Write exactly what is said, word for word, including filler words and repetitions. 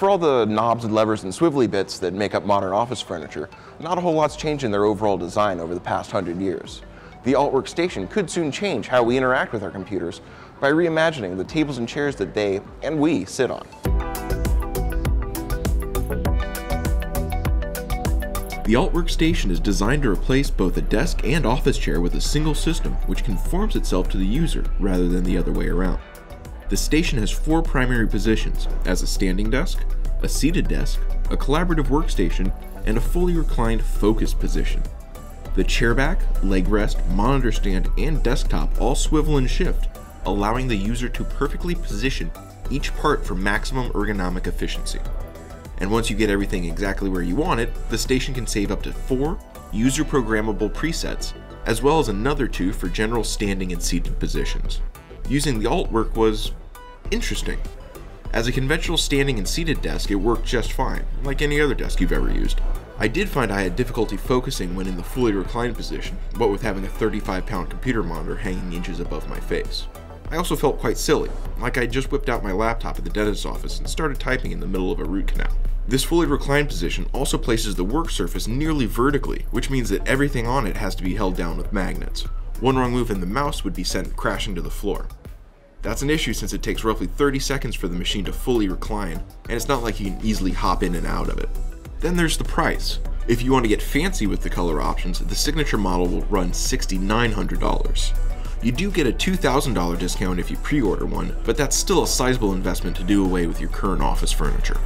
for all the knobs and levers and swivelly bits that make up modern office furniture, not a whole lot's changed in their overall design over the past hundred years. The Altwork Station could soon change how we interact with our computers by reimagining the tables and chairs that they and we sit on. The Altwork Station is designed to replace both a desk and office chair with a single system which conforms itself to the user rather than the other way around. The station has four primary positions, as a standing desk, a seated desk, a collaborative workstation, and a fully reclined focus position. The chair back, leg rest, monitor stand, and desktop all swivel and shift, allowing the user to perfectly position each part for maximum ergonomic efficiency. And once you get everything exactly where you want it, the station can save up to four user-programmable presets, as well as another two for general standing and seated positions. Using the Altwork was interesting. As a conventional standing and seated desk, it worked just fine, like any other desk you've ever used. I did find I had difficulty focusing when in the fully reclined position, what with having a thirty-five pound computer monitor hanging inches above my face. I also felt quite silly, like I just whipped out my laptop at the dentist's office and started typing in the middle of a root canal. This fully reclined position also places the work surface nearly vertically, which means that everything on it has to be held down with magnets. One wrong move and the mouse would be sent crashing to the floor. That's an issue since it takes roughly thirty seconds for the machine to fully recline, and it's not like you can easily hop in and out of it. Then there's the price. If you want to get fancy with the color options, the signature model will run six thousand nine hundred dollars. You do get a two thousand dollar discount if you pre-order one, but that's still a sizable investment to do away with your current office furniture.